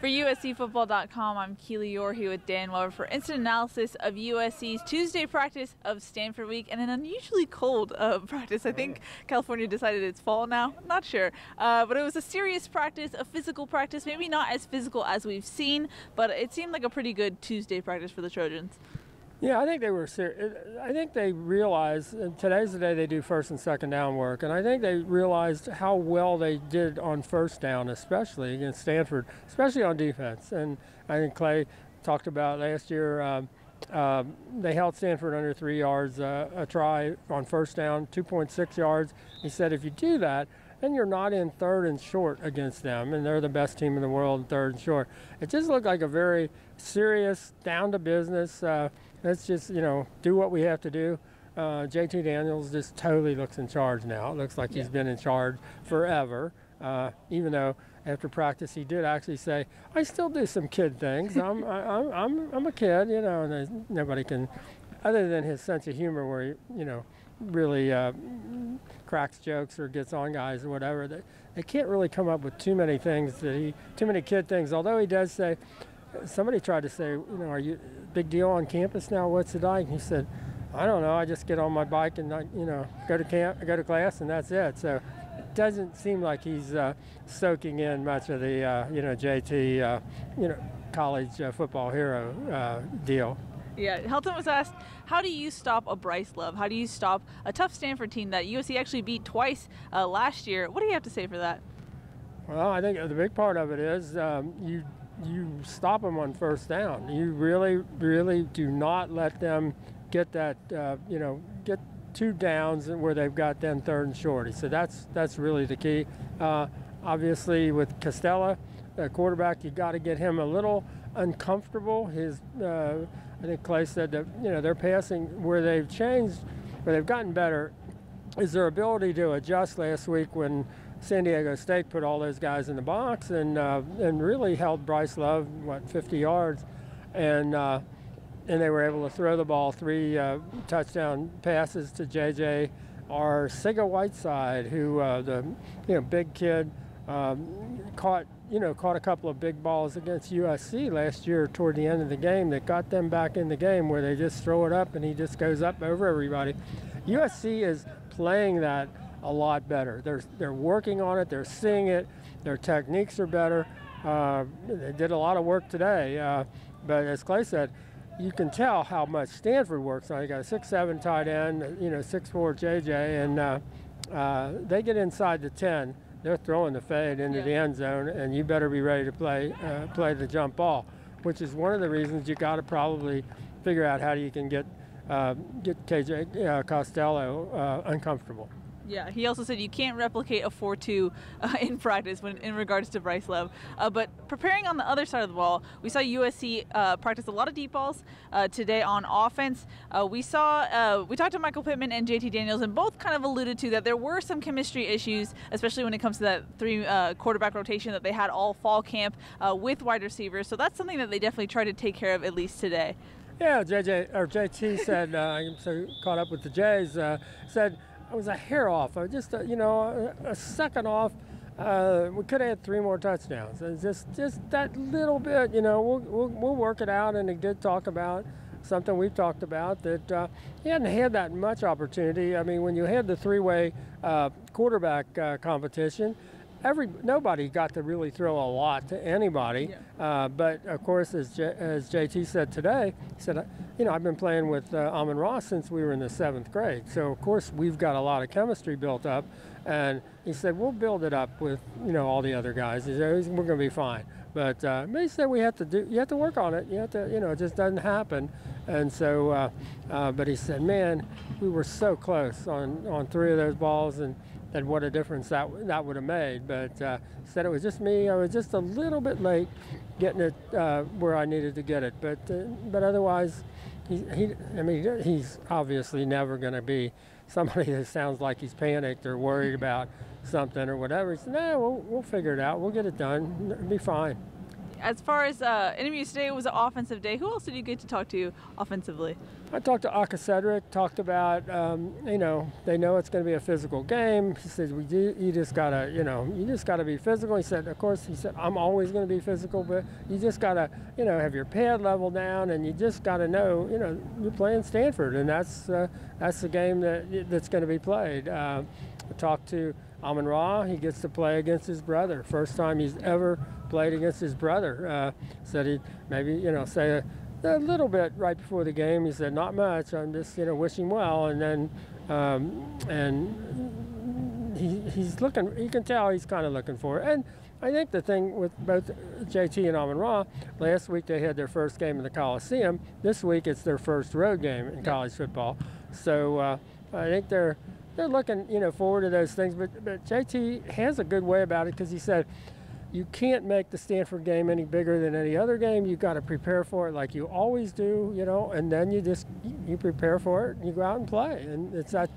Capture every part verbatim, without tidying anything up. For U S C Football dot com, I'm Keely Eure here with Dan Webber for instant analysis of U S C's Tuesday practice of Stanford Week, and an unusually cold uh, practice. I think California decided it's fall now. I'm not sure. Uh, but it was a serious practice, a physical practice, maybe not as physical as we've seen, but it seemed like a pretty good Tuesday practice for the Trojans. Yeah, I think they were serious. I think they realized, and today's the day they do first and second down work, and I think they realized how well they did on first down, especially against Stanford, especially on defense. And I think Clay talked about last year, um, um, they held Stanford under three yards uh, a try on first down, two point six yards. He said if you do that, then you're not in third and short against them, and they're the best team in the world in third and short. It just looked like a very serious, down to business, uh, let's just, you know, do what we have to do. Uh, J T Daniels just totally looks in charge now. It looks like yeah. he's been in charge forever, uh, even though after practice he did actually say, I still do some kid things. I'm, I, I'm, I'm, I'm a kid, you know, and nobody can, other than his sense of humor where, he, you know, really uh, cracks jokes or gets on guys or whatever. They, they can't really come up with too many things, that he, too many kid things, although he does say, somebody tried to say, you know, are you big deal on campus now? What's it like? And he said, I don't know. I just get on my bike and, I, you know, go to camp, go to class, and that's it. So it doesn't seem like he's uh, soaking in much of the, uh, you know, J T, uh, you know, college uh, football hero uh, deal. Yeah, Helton was asked, how do you stop a Bryce Love? How do you stop a tough Stanford team that U S C actually beat twice uh, last year? What do you have to say for that? Well, I think the big part of it is um, you you stop them on first down. You really, really do not let them get that, uh, you know, get two downs where they've got them third and shorty. So that's that's really the key. Uh, obviously, with Costello, the quarterback, you got to get him a little uncomfortable. His, uh, I think Clay said that, you know, they're passing where they've changed, where they've gotten better, is their ability to adjust. Last week when San Diego State put all those guys in the box and uh, and really held Bryce Love, what, fifty yards, and uh, and they were able to throw the ball three uh, touchdown passes to J J or Siga Whiteside, who uh, the you know big kid um, caught you know caught a couple of big balls against U S C last year toward the end of the game that got them back in the game, where they just throw it up and he just goes up over everybody. U S C is playing that a lot better. They're they're working on it. They're seeing it. Their techniques are better. Uh, they did a lot of work today, uh, but as Clay said, you can tell how much Stanford works on. You got a six seven tight end, you know, six four J J, and uh, uh, they get inside the ten. They're throwing the fade into yeah. the end zone, and you better be ready to play uh, play the jump ball, which is one of the reasons you got to probably figure out how you can get uh, get K J uh, Costello uh, uncomfortable. Yeah, he also said you can't replicate a four two uh, in practice when, in regards to Bryce Love. Uh, but preparing on the other side of the ball, we saw U S C uh, practice a lot of deep balls uh, today on offense. Uh, we saw, uh, we talked to Michael Pittman and J T Daniels, and both kind of alluded to that there were some chemistry issues, especially when it comes to that three uh, quarterback rotation that they had all fall camp uh, with wide receivers. So that's something that they definitely tried to take care of, at least today. Yeah, J J or J T said, uh, I'm so caught up with the Jays, uh, said, I was a hair off, I just a, you know, a, a second off. Uh, we could have had three more touchdowns. It's just, just that little bit, you know. We'll, we'll, we'll work it out. And he did talk about something we've talked about, that uh, he hadn't had that much opportunity. I mean, when you had the three-way uh, quarterback uh, competition, every nobody got to really throw a lot to anybody. Yeah. Uh, but of course, as J, as J T said today, he said, you know, I've been playing with uh, Amon-Ra since we were in the seventh grade. So of course we've got a lot of chemistry built up. And he said, we'll build it up with, you know, all the other guys. He said, we're going to be fine. But uh, he said, we have to do, you have to work on it. You have to, you know, it just doesn't happen. And so, uh, uh, but he said, man, we were so close on, on three of those balls. And And what a difference that that would have made. But uh, said it was just me. I was just a little bit late getting it uh, where I needed to get it. But uh, but otherwise, he, he I mean he's obviously never going to be somebody that sounds like he's panicked or worried about something or whatever. He said, no, we'll, we'll figure it out. We'll get it done. It'll be fine. As far as uh, interviews today, was an offensive day. Who else did you get to talk to offensively? I talked to Akua Cedric, talked about, um, you know, they know it's going to be a physical game. He says, we do, you just got to, you know, you just got to be physical. He said, of course, he said, I'm always going to be physical, but you just got to, you know, have your pad level down, and you just got to know, you know, you're playing Stanford, and that's uh, that's the game that that's going to be played. Uh, I talked to Amon-Ra. He gets to play against his brother. First time he's ever played against his brother. Uh, said he maybe, you know, say a, a little bit right before the game. He said, not much. I'm just, you know, wishing well. And then, um, and he, he's looking, you can tell he's kind of looking for it. And I think the thing with both J T and Amon-Ra, last week they had their first game in the Coliseum. This week it's their first road game in college football. So uh, I think they're, they're looking, you know, forward to those things. But, but J T has a good way about it, because he said, you can't make the Stanford game any bigger than any other game. You've got to prepare for it like you always do, you know, and then you just, you prepare for it and you go out and play. And it's that,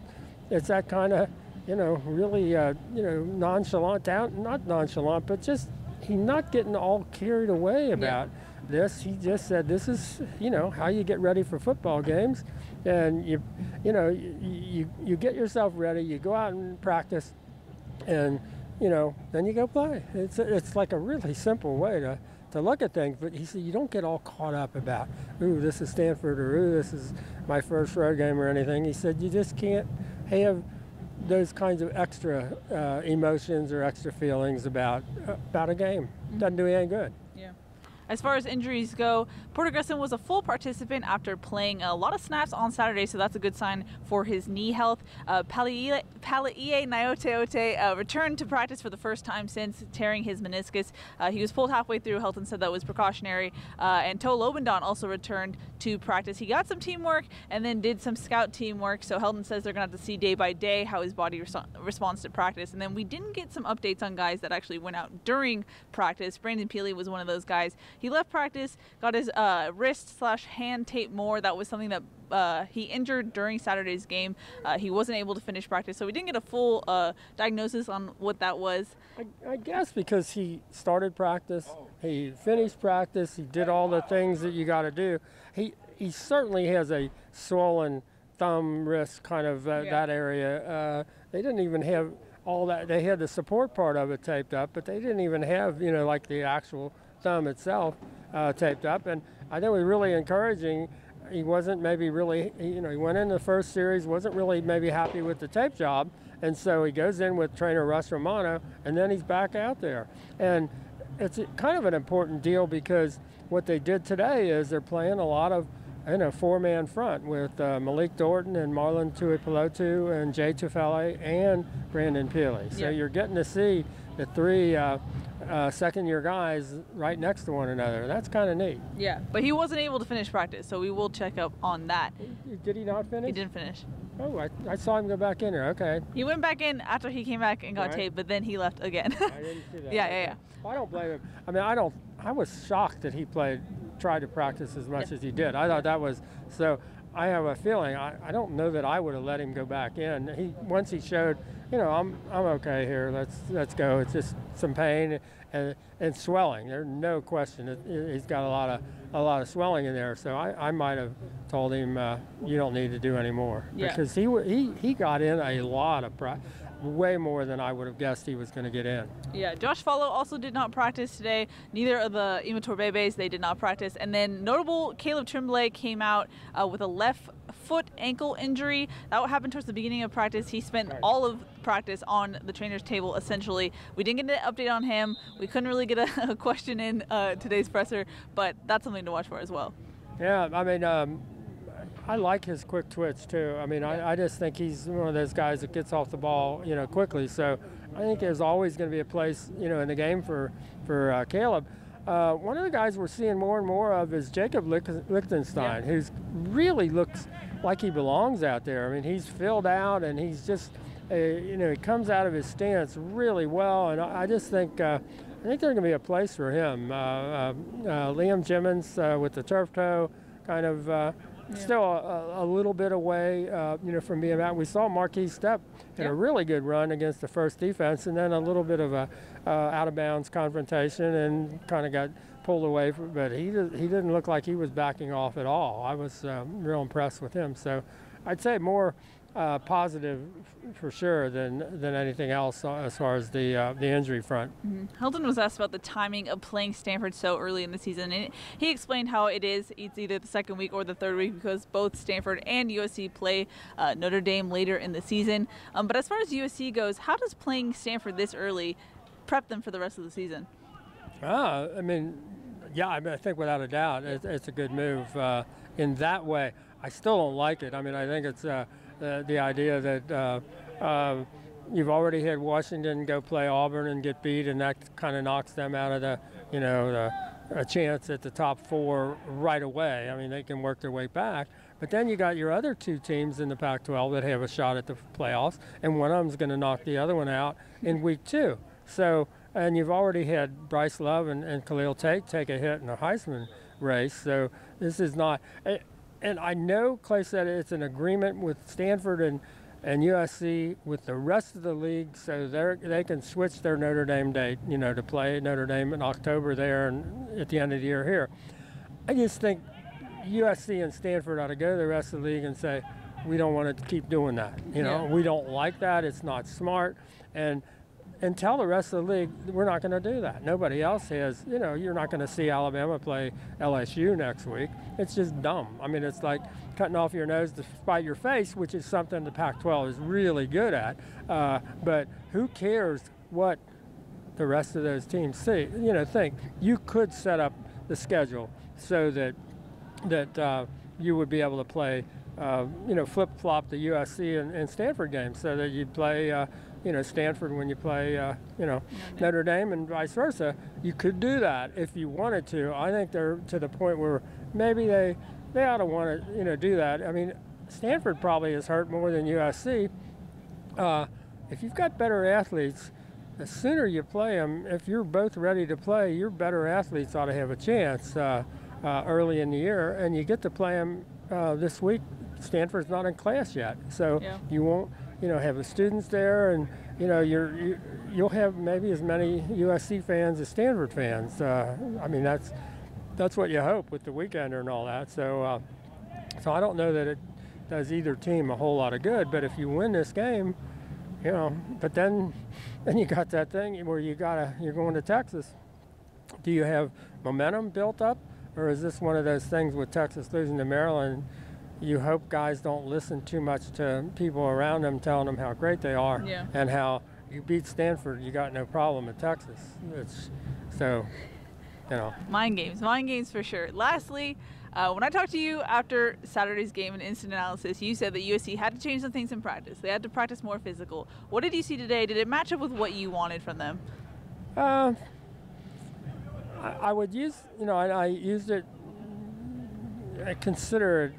it's that kind of, you know, really, uh, you know, nonchalant out, not nonchalant, but just he not getting all carried away about yeah. this. He just said, this is, you know, how you get ready for football games. And you, you know, you, you, you get yourself ready, you go out and practice, and, you know, then you go play. It's it's like a really simple way to, to look at things, but he said you don't get all caught up about, ooh, this is Stanford, or ooh, this is my first road game or anything. He said you just can't have those kinds of extra uh, emotions or extra feelings about uh, about a game. Mm-hmm. Doesn't do you any good. Yeah. As far as injuries go, Porter Gustin was a full participant after playing a lot of snaps on Saturday, so that's a good sign for his knee health. Uh, Palaie Gaoteote uh, returned to practice for the first time since tearing his meniscus. Uh, he was pulled halfway through. Helton said that was precautionary. Uh, and Toa Lobendahn also returned to practice. He got some teamwork and then did some scout teamwork, so Helton says they're going to have to see day by day how his body res responds to practice. And then we didn't get some updates on guys that actually went out during practice. Brandon Pili was one of those guys. He left practice, got his uh, wrist slash hand taped more. That was something that uh, he injured during Saturday's game. Uh, he wasn't able to finish practice, so we didn't get a full uh, diagnosis on what that was. I, I guess because he started practice, he finished practice, he did all the things that you got to do. He he certainly has a swollen thumb, wrist, kind of uh, yeah. that area. Uh, they didn't even have all that. They had the support part of it taped up, but they didn't even have, you know, like the actual thumb itself uh, taped up. And I think it was really encouraging. He wasn't maybe really, you know, he went in the first series, wasn't really maybe happy with the tape job. And so he goes in with trainer Russ Romano, and then he's back out there. And it's kind of an important deal, because what they did today is they're playing a lot of, you know, four-man front with uh, Malik Dorton and Marlon Tuipilotu and Jay Tofele and Brandon Pili. So yeah. you're getting to see the three uh, uh, second-year guys right next to one another. That's kind of neat. Yeah, but he wasn't able to finish practice, so we will check up on that. Did he not finish? He didn't finish. Oh, I, I saw him go back in there. Okay. He went back in after he came back and got right. taped, but then he left again. I didn't see that. Yeah, yeah, yeah. Well, I don't blame him. I mean, I don't. I was shocked that he played, tried to practice as much yeah. as he did. I thought that was so. I have a feeling I, I don't know that I would have let him go back in. He once he showed, you know, I'm I'm okay here. Let's let's go. It's just some pain and and swelling. There's no question. It, it, he's got a lot of a lot of swelling in there. So I, I might have told him uh, you don't need to do any more yeah. because he he he got in a lot of practice. Way more than I would have guessed he was going to get in. Yeah, Josh Follow also did not practice today. Neither of the Immature Bebes, they did not practice. And then notable Caleb Tremblay came out uh, with a left foot ankle injury. That happened towards the beginning of practice. He spent all of practice on the trainer's table, essentially. We didn't get an update on him. We couldn't really get a, a question in uh, today's presser, but that's something to watch for as well. Yeah, I mean, um, I like his quick twitch, too. I mean, yeah. I, I just think he's one of those guys that gets off the ball, you know, quickly. So I think there's always going to be a place, you know, in the game for, for uh, Caleb. Uh, one of the guys we're seeing more and more of is Jacob Lichtenstein, yeah. who's really looks like he belongs out there. I mean, he's filled out, and he's just, a, you know, he comes out of his stance really well. And I, I just think uh, I think there's going to be a place for him. Uh, uh, uh, Liam Jimmins uh, with the turf toe kind of uh, – yeah. still a, a little bit away, uh, you know, from being out. We saw Marquis Stepp in yeah. a really good run against the first defense, and then a little bit of a uh, out of bounds confrontation, and kind of got pulled away. From, but he he didn't look like he was backing off at all. I was um, real impressed with him. So I'd say more uh, positive for sure than than anything else as far as the uh, the injury front. Mm-hmm. Helton was asked about the timing of playing Stanford so early in the season, and he explained how it is. It's either the second week or the third week because both Stanford and U S C play uh, Notre Dame later in the season. Um, but as far as U S C goes, how does playing Stanford this early prep them for the rest of the season? Uh, I mean, yeah, I, mean, I think without a doubt it's, it's a good move uh, in that way. I still don't like it. I mean, I think it's uh, the, the idea that uh, uh, you've already had Washington go play Auburn and get beat, and that kind of knocks them out of the, you know, the, a chance at the top four right away. I mean, they can work their way back. But then you got your other two teams in the Pac twelve that have a shot at the playoffs, and one of them's going to knock the other one out in week two. So, and you've already had Bryce Love and, and Khalil Tate take a hit in a Heisman race. So this is not. It, And I know Clay said it's an agreement with Stanford and, and U S C with the rest of the league, so they they can switch their Notre Dame date, you know, to play Notre Dame in October there and at the end of the year here. I just think U S C and Stanford ought to go to the rest of the league and say, we don't want to keep doing that. You know, yeah. we don't like that. It's not smart. And and tell the rest of the league, we're not going to do that. Nobody else has, you know, you're not going to see Alabama play L S U next week. It's just dumb. I mean, it's like cutting off your nose to spite your face, which is something the Pac twelve is really good at. Uh, but who cares what the rest of those teams see? You know, think. You could set up the schedule so that, that uh, you would be able to play, uh, you know, flip-flop the U S C and, and Stanford games so that you'd play uh, – you know, Stanford when you play, uh, you know, Notre Dame and vice versa. You could do that if you wanted to. I think they're to the point where maybe they, they ought to want to, you know, do that. I mean, Stanford probably is hurt more than U S C. Uh, if you've got better athletes, the sooner you play them, if you're both ready to play, your better athletes ought to have a chance uh, uh, early in the year. And you get to play them uh, this week. Stanford's not in class yet, so yeah. you won't. You know, have the students there, and you know, you're, you, you'll have maybe as many U S C fans as Stanford fans. Uh, I mean, that's that's what you hope with the weekender and all that. So, uh, so I don't know that it does either team a whole lot of good. But if you win this game, you know, but then then you got that thing where you gotta you're going to Texas. Do you have momentum built up, or is this one of those things with Texas losing to Maryland? You hope guys don't listen too much to people around them telling them how great they are yeah. and how you beat Stanford, you got no problem at Texas. It's so, you know. Mind games, mind games for sure. Lastly, uh, when I talked to you after Saturday's game in instant analysis, you said that U S C had to change some things in practice. They had to practice more physical. What did you see today? Did it match up with what you wanted from them? Uh, I, I would use, you know, I, I used it, I consider it,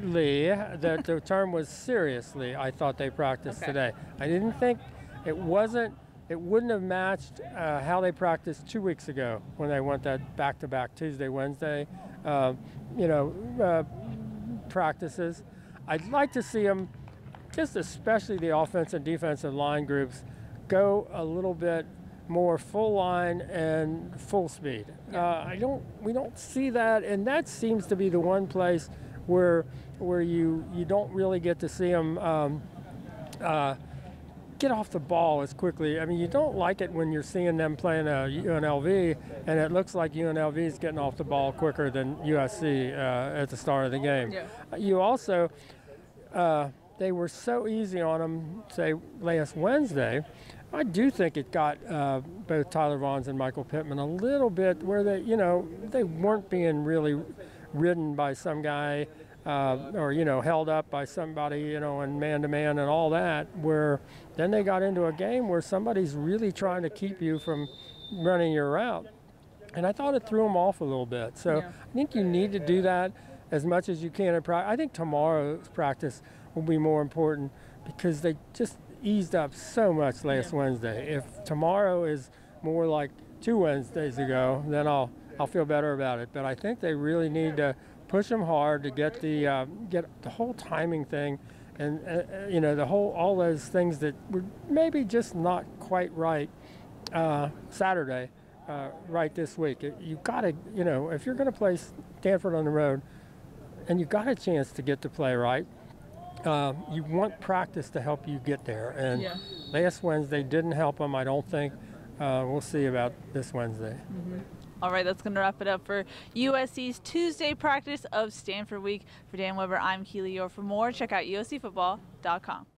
that the term was seriously. I thought they practiced okay. today. I didn't think it wasn't. It wouldn't have matched uh, how they practiced two weeks ago when they went that back-to-back Tuesday, Wednesday, uh, you know, uh, practices. I'd like to see them, just especially the offensive and defensive line groups, go a little bit more full line and full speed. Uh, I don't. We don't see that, and that seems to be the one place where where you, you don't really get to see them um, uh, get off the ball as quickly. I mean, you don't like it when you're seeing them playing a U N L V, and it looks like U N L V is getting off the ball quicker than U S C uh, at the start of the game. Yeah. You also, uh, they were so easy on them, say, last Wednesday. I do think it got uh, both Tyler Vaughns and Michael Pittman a little bit where they, you know, they weren't being really ridden by some guy uh, or, you know, held up by somebody, you know, and man-to-man and all that, where then they got into a game where somebody's really trying to keep you from running your route. And I thought it threw them off a little bit. So yeah. I think you need to do that as much as you can in practice. I think tomorrow's practice will be more important because they just eased up so much last yeah. Wednesday. If tomorrow is more like two Wednesdays ago, then I'll – I'll feel better about it, but I think they really need to push them hard to get the uh, get the whole timing thing, and uh, you know, the whole all those things that were maybe just not quite right uh, Saturday, uh, right this week. You got to, you know, if you're going to play Stanford on the road, and you got a chance to get to play right, uh, you want practice to help you get there. And yeah. last Wednesday didn't help them, I don't think. Uh, we'll see about this Wednesday. Mm-hmm. All right, that's going to wrap it up for U S C's Tuesday practice of Stanford Week. For Dan Webber, I'm Keely Eure. For more, check out U S C football dot com.